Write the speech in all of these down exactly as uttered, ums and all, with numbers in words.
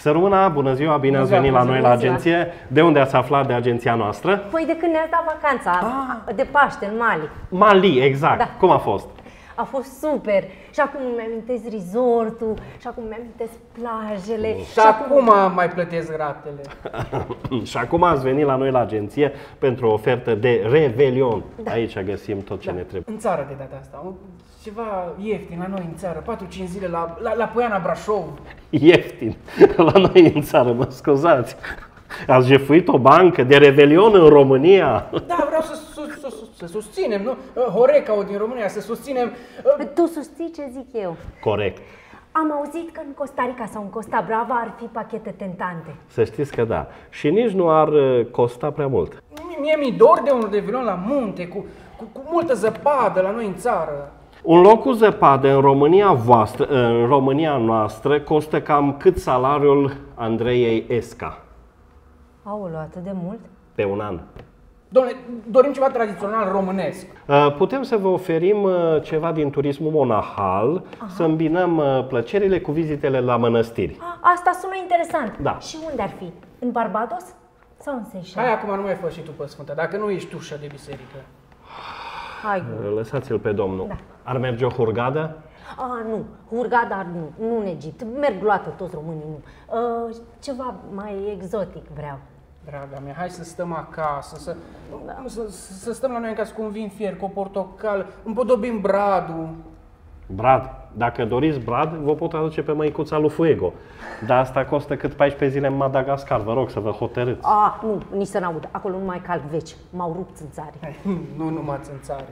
Săruna, bună ziua, bine ați venit la noi la agenție. De unde ați aflat de agenția noastră? Păi de când ne-ați dat vacanța, ah. de Paște, în Mali. Mali, exact. Da. Cum a fost? A fost super. Și acum îmi amintesc resortul, și acum îmi amintesc plajele. Și, și acum acum mai plătesc ratele. Și acum ați venit la noi la agenție pentru o ofertă de revelion. Da. Aici găsim tot ce da. ne trebuie. În țară de data asta. Ceva ieftin la noi în țară, patru cinci zile la, la, la Poiana Brașov. Ieftin? La noi în țară, mă scuzați. Ați jefuit o bancă de revelion în România. Da, vreau să, să, să, să susținem, nu? Horeca-ul din România, să susținem... Tu susții ce zic eu. Corect. Am auzit că în Costa Rica sau în Costa Brava ar fi pachete tentante. Să știți că da. Și nici nu ar costa prea mult. Mie mi-e dor de un revelion la munte, cu, cu, cu multă zăpadă la noi în țară. Un loc cu zăpadă în România, voastră, în România noastră costă cam cât salariul Andrei Esca. Aoleu, atât de mult? Pe un an. Dom'le, dorim ceva tradițional românesc. Putem să vă oferim ceva din turismul monahal, Aha. să îmbinăm plăcerile cu vizitele la mănăstiri. A, asta sună interesant. Da. Și unde ar fi? În Barbados sau în Seychelles? Hai acum, nu mai fă și tu pe Sfântă, dacă nu ești ușă de biserică. Lăsați-l pe domnul. Da. Ar merge o Hurghada? A, nu. Hurghada nu. Nu în Egipt. Merg luată toți românii, nu. A, ceva mai exotic vreau. Draga mea, hai să stăm acasă, să, da. să, să stăm la noi în casă cu un vin fier, cu o portocală, împodobim bradul. Brad? Dacă doriți brad, vă pot aduce pe măicuța lui Fuego. Dar asta costă cât paisprezece zile în Madagascar. Vă rog să vă hotărâți. A, nu, nici să n-aud. Acolo nu mai calc veci. M-au rupt țânțarii. Nu numai țânțarii.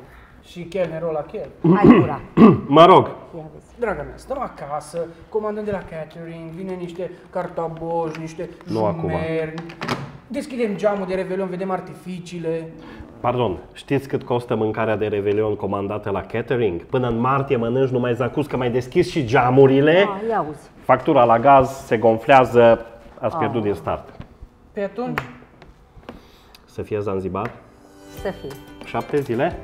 Și chelnerul la chel. Hai, cura. Mă rog. Draga mea, stăm acasă, comandăm de la catering, vine niște cartaboși, niște jumerni. Deschidem geamul de revelion, vedem artificiile. Pardon, știți cât costă mâncarea de revelion comandată la catering? Până în martie mănânci numai zacuz, că mai deschizi și geamurile. A, factura la gaz se gonflează, ați pierdut A. din start. Pe atunci? Să fie Zanzibar? Să fie. șapte zile?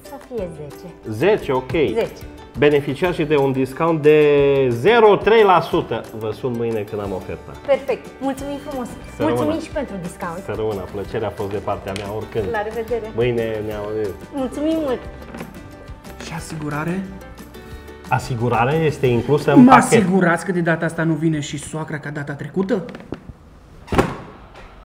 Să fie zece. zece, ok. zece. Beneficiați și de un discount de zero virgulă trei la sută. Vă sun mâine când am oferta. Perfect. Mulțumim frumos. Sărăuna. Mulțumim și pentru discount. Sărăuna, plăcerea a fost de partea mea oricând. La revedere. Mâine ne auzim. Mulțumim mult. Și asigurare? Asigurarea este inclusă în pachet. Mă asigurați că de data asta nu vine și soacra ca data trecută?